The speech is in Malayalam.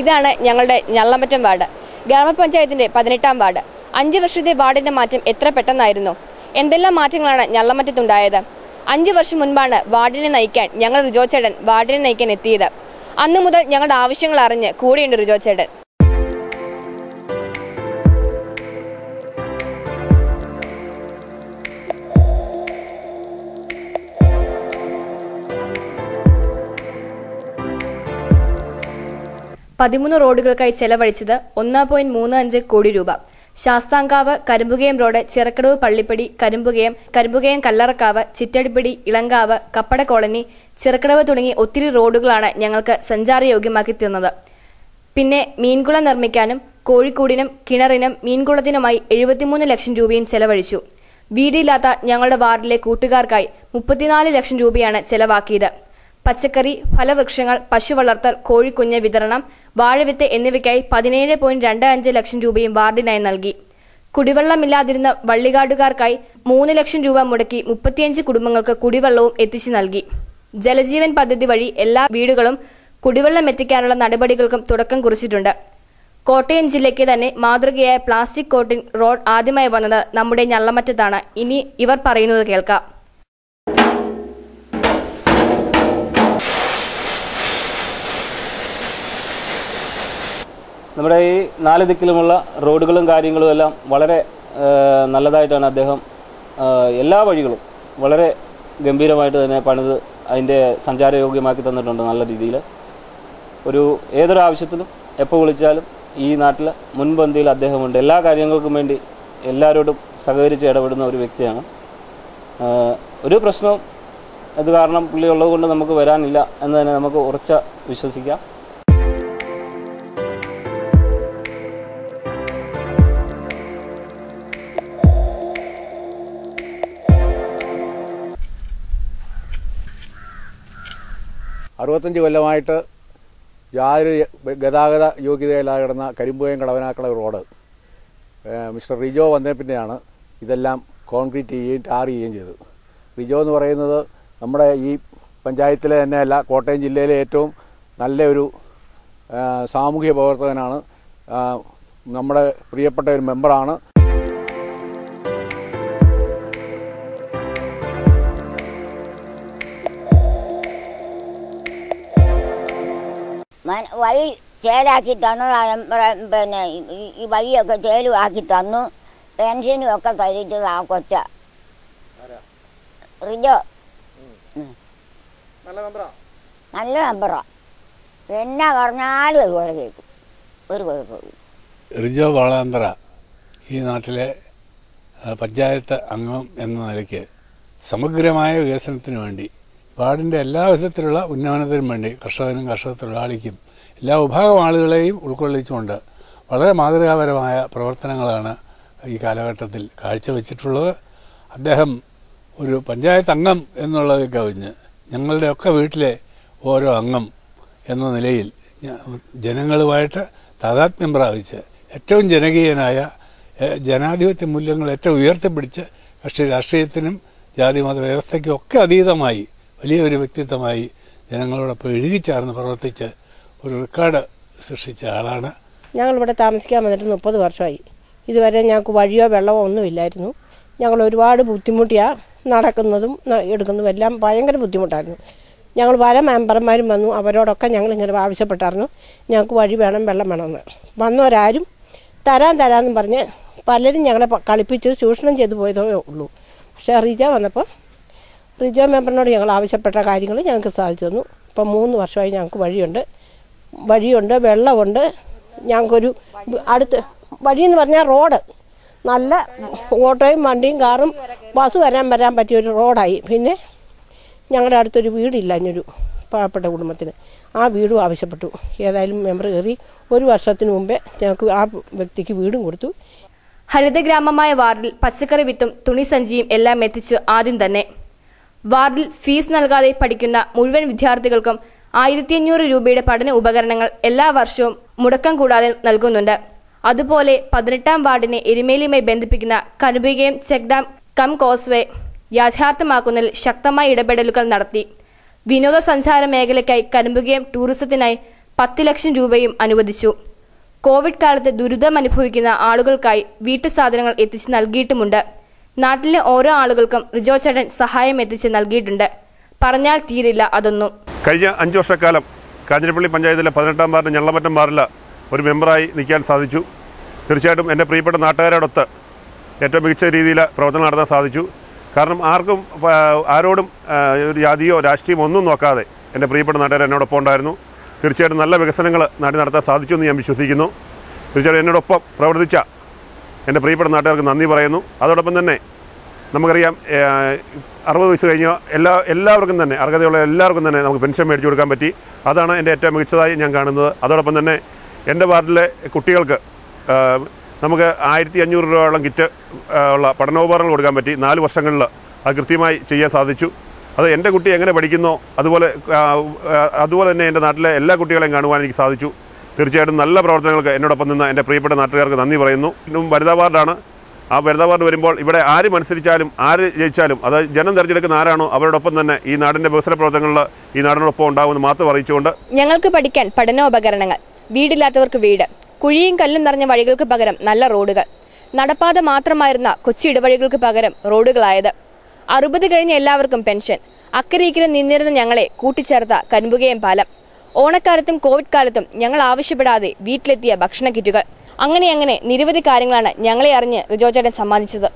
ഇതാണ് ഞങ്ങളുടെ ഞള്ളമറ്റം വാർഡ്. ഗ്രാമപഞ്ചായത്തിന്റെ 18-ാം വാർഡ്. 5 വർഷത്തെ വാർഡിന്റെ മാറ്റം എത്ര പെട്ടെന്നായിരുന്നു. എന്തെല്ലാം മാറ്റങ്ങളാണ് ഞള്ളമറ്റത്തുണ്ടായത്. 5 വർഷം മുൻപാണ് വാർഡിനെ നയിക്കാൻ ഞങ്ങൾ റിജോ ചേട്ടൻ വാർഡിനെ നയിക്കാൻ എത്തിയത്. അന്നു മുതൽ ഞങ്ങളുടെ ആവശ്യങ്ങൾ അറിഞ്ഞ് കൂടെയുണ്ട് റിജോ ചേട്ടൻ. പതിമൂന്ന് റോഡുകൾക്കായി ചെലവഴിച്ചത് 1.35 കോടി രൂപ. ശാസ്താംകാവ് കരിമ്പുകയം റോഡ്, ചിറക്കടവ് പള്ളിപ്പടി, കരിമ്പുകയം, കരിമ്പുകയം കല്ലറക്കാവ്, ചിറ്റടിപ്പടി, ഇളങ്കാവ്, കപ്പട കോളനി, ചിറക്കടവ് തുടങ്ങി ഒത്തിരി റോഡുകളാണ് ഞങ്ങൾക്ക് സഞ്ചാരയോഗ്യമാക്കി തീർന്നത്. പിന്നെ മീൻകുളം നിർമ്മിക്കാനും കോഴിക്കൂടിനും കിണറിനും മീൻകുളത്തിനുമായി 73 ലക്ഷം രൂപയും ചെലവഴിച്ചു. വീടില്ലാത്ത ഞങ്ങളുടെ വാർഡിലെ കൂട്ടുകാർക്കായി 34 ലക്ഷം രൂപയാണ് ചെലവാക്കിയത്. പച്ചക്കറി, ഫലവൃക്ഷങ്ങൾ, പശു വളർത്തൽ, കോഴിക്കുഞ്ഞ് വിതരണം, വാഴവിത്ത് എന്നിവയ്ക്കായി 17.25 ലക്ഷം രൂപയും വാർഡിനായി നൽകി. കുടിവെള്ളമില്ലാതിരുന്ന വള്ളികാടുകാർക്കായി 3 ലക്ഷം രൂപ മുടക്കി 35 കുടുംബങ്ങൾക്ക് കുടിവെള്ളവും എത്തിച്ചു നൽകി. ജലജീവൻ പദ്ധതി വഴി എല്ലാ വീടുകളും കുടിവെള്ളം എത്തിക്കാനുള്ള നടപടികൾക്കും തുടക്കം കുറിച്ചിട്ടുണ്ട്. കോട്ടയം ജില്ലയ്ക്ക് തന്നെ മാതൃകയായ പ്ലാസ്റ്റിക് കോട്ടിംഗ് റോഡ് ആദ്യമായി വന്നത് നമ്മുടെ ഞള്ളമറ്റത്താണ്. ഇനി ഇവർ പറയുന്നത് കേൾക്കാം. നമ്മുടെ ഈ 4 ദിക്കിലുമുള്ള റോഡുകളും കാര്യങ്ങളും എല്ലാം വളരെ നല്ലതായിട്ടാണ് അദ്ദേഹം എല്ലാ വഴികളും വളരെ ഗംഭീരമായിട്ട് തന്നെ പണിത് അതിൻ്റെ സഞ്ചാരയോഗ്യമാക്കി തന്നിട്ടുണ്ട്. നല്ല രീതിയിൽ ഏതൊരു ആവശ്യത്തിനും എപ്പോൾ വിളിച്ചാലും ഈ നാട്ടിൽ മുൻപന്തിയിൽ അദ്ദേഹമുണ്ട്. എല്ലാ കാര്യങ്ങൾക്കും വേണ്ടി എല്ലാവരോടും സഹകരിച്ച് ഇടപെടുന്ന ഒരു വ്യക്തിയാണ്. ഒരു പ്രശ്നവും അത് കാരണം പുള്ളി ഉള്ളത് കൊണ്ട് നമുക്ക് വരാനില്ല എന്ന് തന്നെ നമുക്ക് ഉറച്ച വിശ്വസിക്കാം. അറുപത്തഞ്ച് കൊല്ലമായിട്ട് യാതൊരു ഗതാഗത യോഗ്യതയില്ലാതെ കിടന്ന കരിമ്പുകയം കടവനാക്കള റോഡ് മിസ്റ്റർ റിജോ വന്നതിന് പിന്നെയാണ് ഇതെല്ലാം കോൺക്രീറ്റ് ചെയ്യുകയും ടാർ ചെയ്യുകയും ചെയ്തത്. റിജോ എന്ന് പറയുന്നത് നമ്മുടെ ഈ പഞ്ചായത്തിലെ തന്നെയല്ല, കോട്ടയം ജില്ലയിലെ ഏറ്റവും നല്ലൊരു സാമൂഹ്യ പ്രവർത്തകനാണ്. നമ്മുടെ പ്രിയപ്പെട്ട ഒരു മെമ്പറാണ്. വഴി ചേലാക്കി തന്നു, പിന്നെ ഈ വഴിയൊക്കെ ചേലുവാക്കി തന്നു. പെൻഷനും ഒക്കെ തരിച്ചത് ആ കൊച്ച റിജോ. നല്ല മെമ്പറാ, എന്നാ പറഞ്ഞാലും അതുപോലെ കേൾക്കും, ഒരു കുഴപ്പമില്ല. റിജോ വളാന്തര ഈ നാട്ടിലെ പഞ്ചായത്ത് അംഗം എന്ന നിലയ്ക്ക് സമഗ്രമായ വികസനത്തിന് വേണ്ടി വാർഡിൻ്റെ എല്ലാ വിധത്തിലുള്ള ഉന്നമനത്തിനും വേണ്ടി കർഷകനും കർഷക തൊഴിലാളിക്കും എല്ലാ വിഭാഗം ആളുകളെയും ഉൾക്കൊള്ളിച്ചുകൊണ്ട് വളരെ മാതൃകാപരമായ പ്രവർത്തനങ്ങളാണ് ഈ കാലഘട്ടത്തിൽ കാഴ്ചവെച്ചിട്ടുള്ളത്. അദ്ദേഹം ഒരു പഞ്ചായത്ത് അംഗം എന്നുള്ളത് കവിഞ്ഞ് ഞങ്ങളുടെയൊക്കെ വീട്ടിലെ ഓരോ അംഗം എന്ന നിലയിൽ ജനങ്ങളുമായിട്ട് താതാത്മ്യം പ്രാപിച്ച് ഏറ്റവും ജനകീയനായ ജനാധിപത്യ മൂല്യങ്ങൾ ഏറ്റവും ഉയർത്തിപ്പിടിച്ച് കക്ഷി രാഷ്ട്രീയത്തിനും ജാതിമത വ്യവസ്ഥയ്ക്കും ഒക്കെ അതീതമായി വലിയൊരു വ്യക്തിത്വമായി ജനങ്ങളോടൊപ്പം എഴുതിച്ചേർന്ന് പ്രവർത്തിച്ച് ഒരു റെക്കോർഡ് സൃഷ്ടിച്ച ആളാണ്. ഞങ്ങളിവിടെ താമസിക്കാൻ വന്നിട്ട് 30 വർഷമായി. ഇതുവരെ ഞങ്ങൾക്ക് വഴിയോ വെള്ളമോ ഒന്നുമില്ലായിരുന്നു. ഞങ്ങൾ ഒരുപാട് ബുദ്ധിമുട്ടിയാണ് നടക്കുന്നതും എടുക്കുന്നതും എല്ലാം ഭയങ്കര ബുദ്ധിമുട്ടായിരുന്നു. ഞങ്ങൾ പല മെമ്പർമാരും വന്നു, അവരോടൊക്കെ ഞങ്ങളിങ്ങനെ ആവശ്യപ്പെട്ടായിരുന്നു ഞങ്ങൾക്ക് വഴി വേണം, വെള്ളം വേണമെന്ന്. വന്നവരാരും തരാമെന്ന് പറഞ്ഞ് പലരും ഞങ്ങളെ കളിപ്പിച്ച് ചൂഷണം ചെയ്തു പോയതേ ഉള്ളൂ. പക്ഷേ റിജ വന്നപ്പോൾ റിജോ മെമ്പറിനോട് ഞങ്ങൾ ആവശ്യപ്പെട്ട കാര്യങ്ങൾ ഞങ്ങൾക്ക് സാധിച്ചു തന്നു. ഇപ്പം 3 വർഷമായി ഞങ്ങൾക്ക് വഴിയുണ്ട്, വെള്ളമുണ്ട്. ഞങ്ങൾക്കൊരു അടുത്ത് വഴിയെന്ന് പറഞ്ഞാൽ റോഡ് നല്ല ഓട്ടോയും വണ്ടിയും കാറും ബസ് വരാൻ പറ്റിയൊരു റോഡായി. പിന്നെ ഞങ്ങളുടെ അടുത്തൊരു വീടില്ല, ഞൊരു പാവപ്പെട്ട കുടുംബത്തിന്. ആ വീടും ആവശ്യപ്പെട്ടു. ഏതായാലും മെമ്പർ കയറി 1 വർഷത്തിന് മുമ്പേ ഞങ്ങൾക്ക് ആ വ്യക്തിക്ക് വീടും കൊടുത്തു. ഹരിതഗ്രാമമായ വാർഡിൽ പച്ചക്കറി വിത്തും തുണിസഞ്ചിയും എല്ലാം എത്തിച്ചു ആദ്യം തന്നെ. വാർഡിൽ ഫീസ് നൽകാതെ പഠിക്കുന്ന മുഴുവൻ വിദ്യാർത്ഥികൾക്കും 1500 രൂപയുടെ പഠന ഉപകരണങ്ങൾ എല്ലാ വർഷവും മുടക്കം കൂടാതെ നൽകുന്നുണ്ട്. അതുപോലെ 18-ാം വാർഡിനെ എരുമേലിയുമായി ബന്ധിപ്പിക്കുന്ന Karimpukayam check dam cum causeway യാഥാർത്ഥ്യമാക്കുന്നതിൽ ശക്തമായ ഇടപെടലുകൾ നടത്തി. വിനോദസഞ്ചാര മേഖലയ്ക്കായി കരിമ്പുകയം ടൂറിസത്തിനായി 10 ലക്ഷം രൂപയും അനുവദിച്ചു. കോവിഡ് കാലത്തെ ദുരിതമനുഭവിക്കുന്ന ആളുകൾക്കായി വീട്ടുസാധനങ്ങൾ എത്തിച്ച് നൽകിയിട്ടുമുണ്ട്. നാട്ടിലെ ഓരോ ആളുകൾക്കും റിജോ ചേട്ടൻ സഹായം എത്തിച്ച് നൽകിയിട്ടുണ്ട്. പറഞ്ഞാൽ തീരില്ല അതൊന്നും. കഴിഞ്ഞ 5 വർഷക്കാലം കാഞ്ഞിരപ്പള്ളി പഞ്ചായത്തിലെ 18-ാം വാർഡ് ഞള്ളമറ്റം വാർഡിൽ ഒരു മെമ്പറായി നിൽക്കാൻ സാധിച്ചു. തീർച്ചയായിട്ടും എൻ്റെ പ്രിയപ്പെട്ട നാട്ടുകാരോടൊത്ത് ഏറ്റവും മികച്ച രീതിയിൽ പ്രവർത്തനം നടത്താൻ സാധിച്ചു. കാരണം ആർക്കും ആരോടും ഒരു ജാതിയോ രാഷ്ട്രീയമോ ഒന്നും നോക്കാതെ എൻ്റെ പ്രിയപ്പെട്ട നാട്ടുകാർ എന്നോടൊപ്പം ഉണ്ടായിരുന്നു. തീർച്ചയായിട്ടും നല്ല വികസനങ്ങൾ നാട്ടിൽ നടത്താൻ സാധിച്ചു എന്ന് ഞാൻ വിശ്വസിക്കുന്നു. തീർച്ചയായിട്ടും എന്നോടൊപ്പം പ്രവർത്തിച്ച എൻ്റെ പ്രിയപ്പെട്ട നാട്ടുകാർക്ക് നന്ദി പറയുന്നു. അതോടൊപ്പം തന്നെ നമുക്കറിയാം 60 വയസ്സ് കഴിഞ്ഞ എല്ലാവർക്കും തന്നെ അർഹതയുള്ള എല്ലാവർക്കും തന്നെ നമുക്ക് പെൻഷൻ മേടിച്ചു കൊടുക്കാൻ പറ്റി. അതാണ് എൻ്റെ ഏറ്റവും മികച്ചതായി ഞാൻ കാണുന്നത്. അതോടൊപ്പം തന്നെ എൻ്റെ വാർഡിലെ കുട്ടികൾക്ക് നമുക്ക് 1500 രൂപയോളം കിറ്റ് ഉള്ള പഠനോപകരണങ്ങൾ കൊടുക്കാൻ പറ്റി. 4 വർഷങ്ങളിൽ അത് കൃത്യമായി ചെയ്യാൻ സാധിച്ചു. അത് എൻ്റെ കുട്ടി എങ്ങനെ പഠിക്കുന്നോ അതുപോലെ തന്നെ എൻ്റെ നാട്ടിലെ എല്ലാ കുട്ടികളെയും കാണുവാൻ എനിക്ക് സാധിച്ചു. തീർച്ചയായിട്ടും നല്ല പ്രവർത്തനങ്ങൾക്ക് എന്നോടൊപ്പം നിന്ന് എൻ്റെ പ്രിയപ്പെട്ട നാട്ടുകാർക്ക് നന്ദി പറയുന്നു. വനിതാ വാർഡാണ്. ആ വനിതാ വാർഡ് വരുമ്പോൾ ഇവിടെ ആര് മത്സരിച്ചാലും ആര് ജയിച്ചാലും അത് ജനം തിരഞ്ഞെടുക്കുന്ന ആരാണോ അവരോടൊപ്പം തന്നെ ഈ നാടിൻ്റെ വികസന പ്രവർത്തനങ്ങളിൽ ഈ നാടിനോടൊപ്പം ഉണ്ടാവുമെന്ന് മാത്രം അറിയിച്ചുകൊണ്ട് ഞങ്ങൾക്ക് പഠിക്കാൻ പഠനോപകരണങ്ങൾ, വീടില്ലാത്തവർക്ക് വീട്, കുഴിയും കല്ലും നിറഞ്ഞ വഴികൾക്ക് പകരം നല്ല റോഡുകൾ, നടപ്പാത മാത്രമായിരുന്ന കൊച്ചി ഇടവഴികൾക്ക് പകരം റോഡുകളായത്, 60 കഴിഞ്ഞ എല്ലാവർക്കും പെൻഷൻ, അക്കരയ്ക്കിലും നിന്നിരുന്ന ഞങ്ങളെ കൂട്ടിച്ചേർത്ത കരിമ്പുകയം പാലം, ഓണക്കാലത്തും കോവിഡ് കാലത്തും ഞങ്ങൾ ആവശ്യപ്പെടാതെ വീട്ടിലെത്തിയ ഭക്ഷണ കിറ്റുകൾ, അങ്ങനെ നിരവധി കാര്യങ്ങളാണ് ഞങ്ങളെ അറിഞ്ഞ് റിജോ ചേട്ടൻ സമ്മാനിച്ചത്.